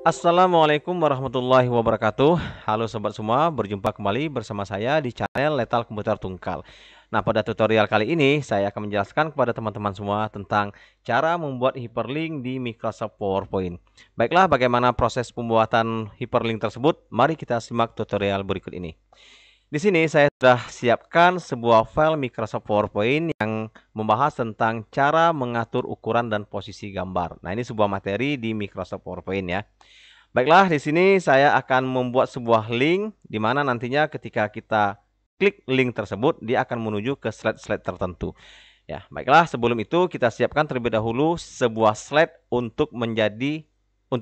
Assalamualaikum warahmatullahi wabarakatuh. Halo sobat semua, berjumpa kembali bersama saya di channel Letal Komputer Tungkal. Nah, pada tutorial kali ini saya akan menjelaskan kepada teman-teman semua tentang cara membuat hyperlink di Microsoft PowerPoint. Baiklah, bagaimana proses pembuatan hyperlink tersebut? Mari kita simak tutorial berikut ini. Di sini saya sudah siapkan sebuah file Microsoft PowerPoint yang membahas tentang cara mengatur ukuran dan posisi gambar. Nah, ini sebuah materi di Microsoft PowerPoint ya. Baiklah, di sini saya akan membuat sebuah link di mana nantinya ketika kita klik link tersebut dia akan menuju ke slide-slide tertentu. Ya, baiklah, sebelum itu kita siapkan terlebih dahulu sebuah slide untuk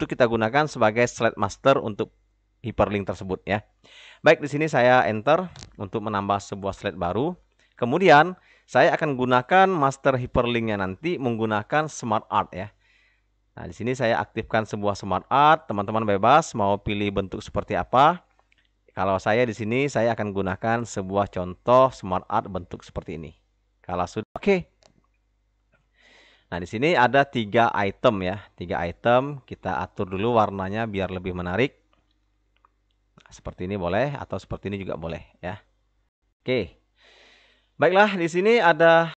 kita gunakan sebagai slide master untuk hyperlink tersebut ya. Baik, di sini saya enter untuk menambah sebuah slide baru. Kemudian saya akan gunakan master hyperlinknya nanti menggunakan SmartArt ya. Nah, di sini saya aktifkan sebuah SmartArt. Teman-teman bebas mau pilih bentuk seperti apa. Kalau saya di sini saya akan gunakan sebuah contoh SmartArt bentuk seperti ini. Kalau sudah oke. Nah, di sini ada 3 item ya. 3 item kita atur dulu warnanya biar lebih menarik. Seperti ini boleh atau seperti ini juga boleh ya. Oke. Baiklah, di sini ada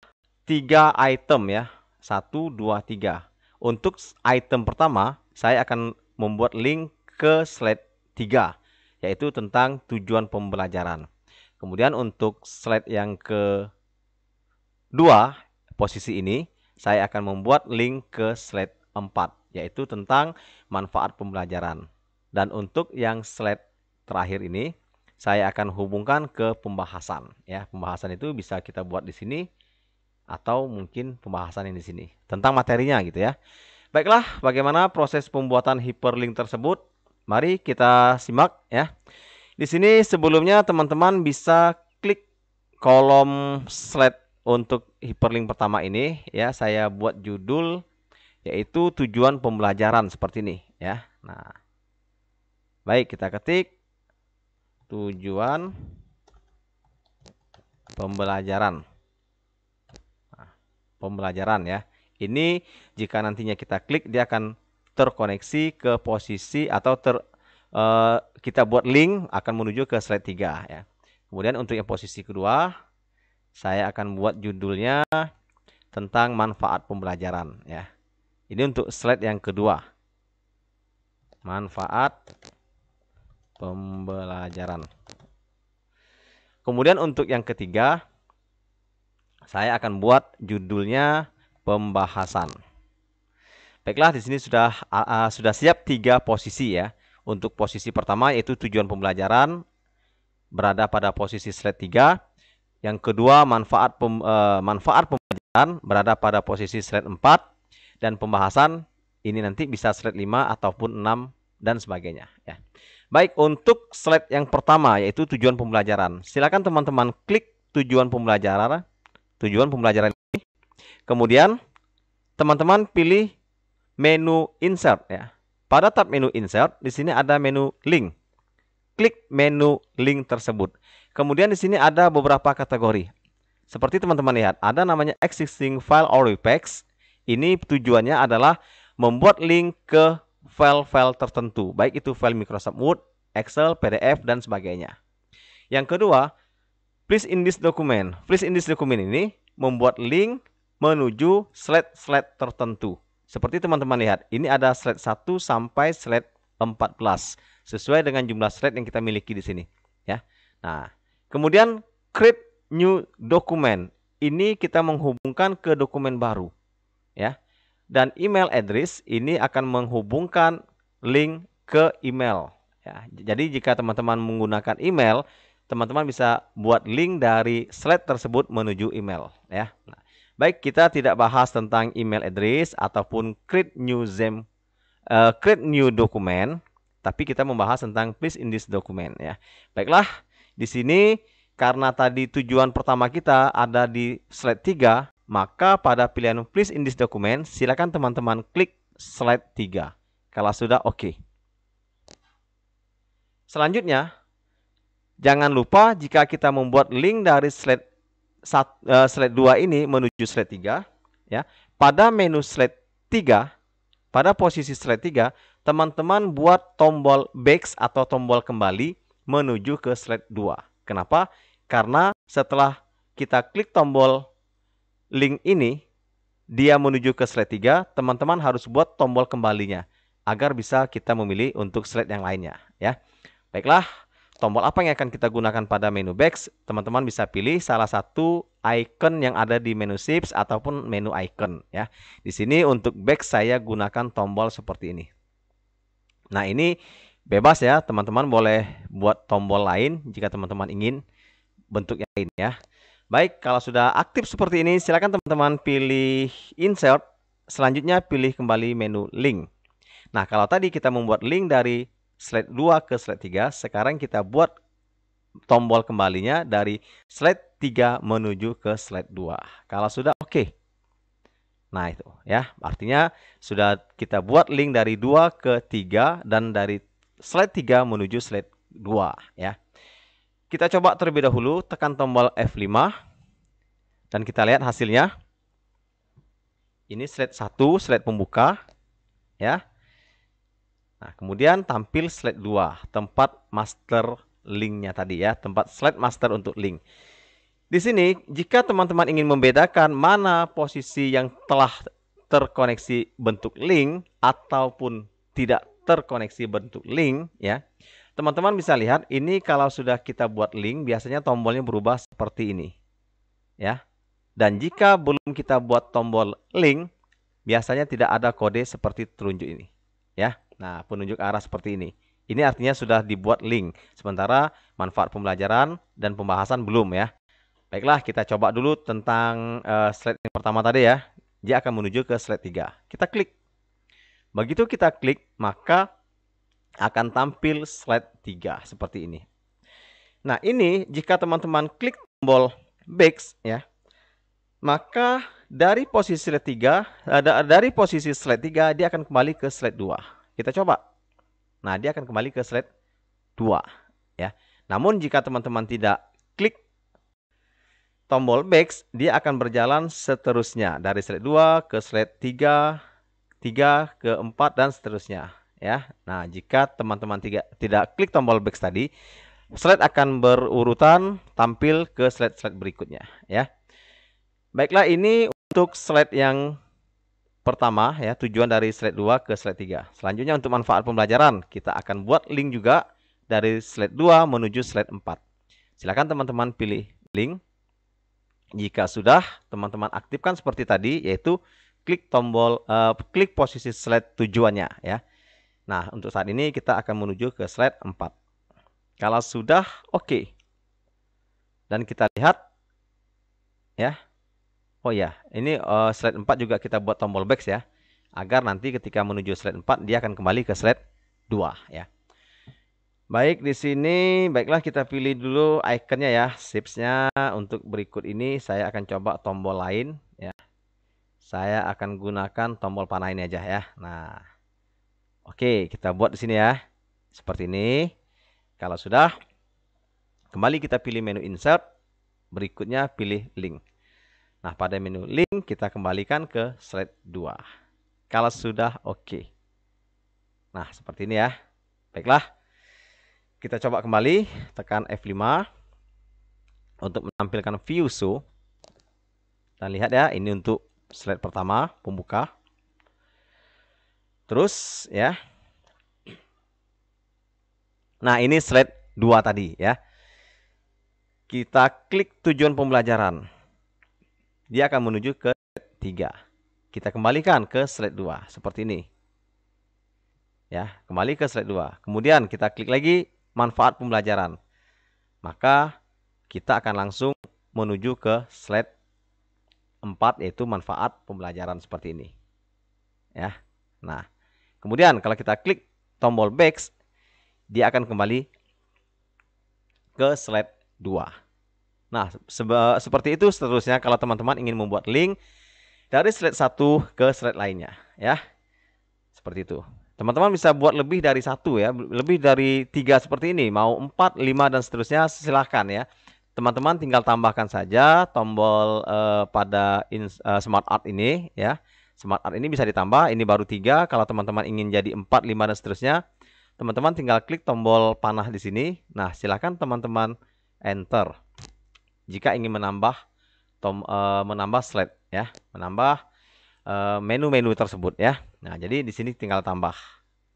3 item ya, 1, 2, 3. Untuk item pertama, saya akan membuat link ke slide 3, yaitu tentang tujuan pembelajaran. Kemudian untuk slide yang ke-2, posisi ini, saya akan membuat link ke slide 4, yaitu tentang manfaat pembelajaran. Dan untuk yang slide terakhir ini, saya akan hubungkan ke pembahasan ya. Pembahasan itu bisa kita buat di sini atau mungkin pembahasan yang di sini tentang materinya gitu ya. Baiklah, bagaimana proses pembuatan hyperlink tersebut? Mari kita simak ya. Di sini sebelumnya teman-teman bisa klik kolom slide untuk hyperlink pertama ini ya. Saya buat judul yaitu tujuan pembelajaran seperti ini ya. Nah, baik, kita ketik tujuan pembelajaran. Nah, pembelajaran ya. Ini jika nantinya kita klik dia akan terkoneksi ke posisi atau kita buat link akan menuju ke slide 3 ya. Kemudian untuk yang posisi kedua saya akan buat judulnya tentang manfaat pembelajaran ya. Ini untuk slide yang kedua. Manfaat pembelajaran. Kemudian untuk yang ketiga saya akan buat judulnya pembahasan. Baiklah, di sini sudah siap 3 posisi ya. Untuk posisi pertama yaitu tujuan pembelajaran berada pada posisi slide 3. Yang kedua manfaat pembelajaran berada pada posisi slide 4 dan pembahasan ini nanti bisa slide 5 ataupun 6 dan sebagainya ya. Baik, untuk slide yang pertama yaitu tujuan pembelajaran. Silakan teman-teman klik tujuan pembelajaran ini. Kemudian teman-teman pilih menu insert ya. Pada tab menu insert di sini ada menu link. Klik menu link tersebut. Kemudian di sini ada beberapa kategori. Seperti teman-teman lihat, ada namanya existing file or repex. Ini tujuannya adalah membuat link ke file-file tertentu, baik itu file Microsoft Word, Excel, PDF, dan sebagainya. Yang kedua, please in this document. Please in this document ini membuat link menuju slide-slide tertentu. Seperti teman-teman lihat, ini ada slide 1 sampai slide 14 sesuai dengan jumlah slide yang kita miliki di sini ya. Nah, kemudian create new document. Ini kita menghubungkan ke dokumen baru ya. Dan email address ini akan menghubungkan link ke email ya. Jadi jika teman-teman menggunakan email, teman-teman bisa buat link dari slide tersebut menuju email ya. Nah, baik, kita tidak bahas tentang email address ataupun create new document, tapi kita membahas tentang please in this document ya. Baiklah, di sini karena tadi tujuan pertama kita ada di slide 3, maka pada pilihan please in this document, silakan teman-teman klik slide 3. Kalau sudah oke. Selanjutnya, jangan lupa jika kita membuat link dari slide 2 ini menuju slide 3 ya. Pada menu slide 3 Pada posisi slide 3, teman-teman buat tombol back atau tombol kembali menuju ke slide 2. Kenapa? Karena setelah kita klik tombol link ini, dia menuju ke slide 3, teman-teman harus buat tombol kembalinya agar bisa kita memilih untuk slide yang lainnya, ya. Baiklah, tombol apa yang akan kita gunakan pada menu back? Teman-teman bisa pilih salah satu icon yang ada di menu shapes ataupun menu icon, ya. Di sini untuk back saya gunakan tombol seperti ini. Nah, ini bebas ya, teman-teman boleh buat tombol lain jika teman-teman ingin bentuk yang lain, ya. Baik, kalau sudah aktif seperti ini, silakan teman-teman pilih insert, selanjutnya pilih kembali menu link. Nah, kalau tadi kita membuat link dari slide 2 ke slide 3, sekarang kita buat tombol kembalinya dari slide 3 menuju ke slide 2. Kalau sudah oke. Nah, itu ya, artinya sudah kita buat link dari 2 ke 3 dan dari slide 3 menuju slide 2, ya. Kita coba terlebih dahulu, tekan tombol F5 dan kita lihat hasilnya. Ini slide 1, slide pembuka, ya. Nah, kemudian tampil slide 2, tempat master linknya tadi, ya, tempat slide master untuk link. Di sini, jika teman-teman ingin membedakan mana posisi yang telah terkoneksi bentuk link ataupun tidak terkoneksi bentuk link, ya. Teman-teman bisa lihat, ini kalau sudah kita buat link, biasanya tombolnya berubah seperti ini, ya. Dan jika belum kita buat tombol link, biasanya tidak ada kode seperti telunjuk ini, ya. Nah, penunjuk arah seperti ini. Ini artinya sudah dibuat link. Sementara manfaat pembelajaran dan pembahasan belum, ya. Baiklah, kita coba dulu tentang slide yang pertama tadi, ya. Dia akan menuju ke slide 3. Kita klik. Begitu kita klik, maka akan tampil slide 3 seperti ini. Nah, ini jika teman-teman klik tombol back, ya, maka dari posisi slide 3 dia akan kembali ke slide 2. Kita coba. Nah, dia akan kembali ke slide 2, ya. Namun jika teman-teman tidak klik tombol back, dia akan berjalan seterusnya dari slide 2 ke slide 3, 3 ke 4 dan seterusnya, ya. Nah, jika teman-teman tidak klik tombol back tadi, slide akan berurutan tampil ke slide-slide berikutnya, ya. Baiklah, ini untuk slide yang pertama, ya, tujuan dari slide 2 ke slide 3. Selanjutnya untuk manfaat pembelajaran, kita akan buat link juga dari slide 2 menuju slide 4. Silakan teman-teman pilih link. Jika sudah, teman-teman aktifkan seperti tadi, yaitu klik tombol klik posisi slide tujuannya, ya. Nah, untuk saat ini kita akan menuju ke slide 4. Kalau sudah oke. Dan kita lihat, ya. Oh ya, ini slide 4 juga kita buat tombol back, ya. Agar nanti ketika menuju slide 4 dia akan kembali ke slide 2, ya. Baik, di sini baiklah kita pilih dulu ikonnya, ya. Shapes-nya untuk berikut ini saya akan coba tombol lain, ya. Saya akan gunakan tombol panah ini aja, ya. Nah, oke, kita buat di sini, ya. Seperti ini. Kalau sudah, kembali kita pilih menu insert. Berikutnya pilih link. Nah, pada menu link kita kembalikan ke slide 2. Kalau sudah oke. Nah, seperti ini, ya. Baiklah. Kita coba kembali. Tekan F5 untuk menampilkan view show. Dan lihat, ya, ini untuk slide pertama, pembuka. Terus, ya. Nah, ini slide 2 tadi, ya. Kita klik tujuan pembelajaran. Dia akan menuju ke slide 3. Kita kembalikan ke slide 2 seperti ini. Ya, kembali ke slide 2. Kemudian kita klik lagi manfaat pembelajaran. Maka kita akan langsung menuju ke slide 4, yaitu manfaat pembelajaran seperti ini. Ya. Nah, kemudian kalau kita klik tombol back, dia akan kembali ke slide 2. Nah, seperti itu seterusnya kalau teman-teman ingin membuat link dari slide 1 ke slide lainnya, ya. Seperti itu. Teman-teman bisa buat lebih dari 1, ya, lebih dari 3 seperti ini, mau 4, 5 dan seterusnya silahkan, ya. Teman-teman tinggal tambahkan saja tombol pada SmartArt ini, ya. SmartArt ini bisa ditambah, ini baru 3. Kalau teman-teman ingin jadi 4, 5 dan seterusnya, teman-teman tinggal klik tombol panah di sini. Nah, silahkan teman-teman enter jika ingin menambah slide ya, menambah menu-menu tersebut ya. Nah, jadi di sini tinggal tambah.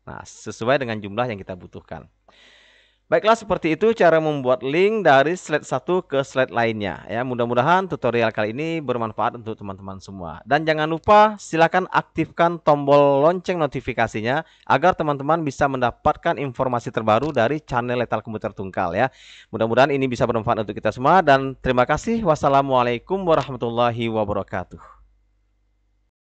Nah, sesuai dengan jumlah yang kita butuhkan. Baiklah, seperti itu cara membuat link dari slide 1 ke slide lainnya ya. Mudah-mudahan tutorial kali ini bermanfaat untuk teman-teman semua. Dan jangan lupa silakan aktifkan tombol lonceng notifikasinya agar teman-teman bisa mendapatkan informasi terbaru dari channel Letal Komputer Tungkal ya. Mudah-mudahan ini bisa bermanfaat untuk kita semua dan terima kasih. Wassalamualaikum warahmatullahi wabarakatuh.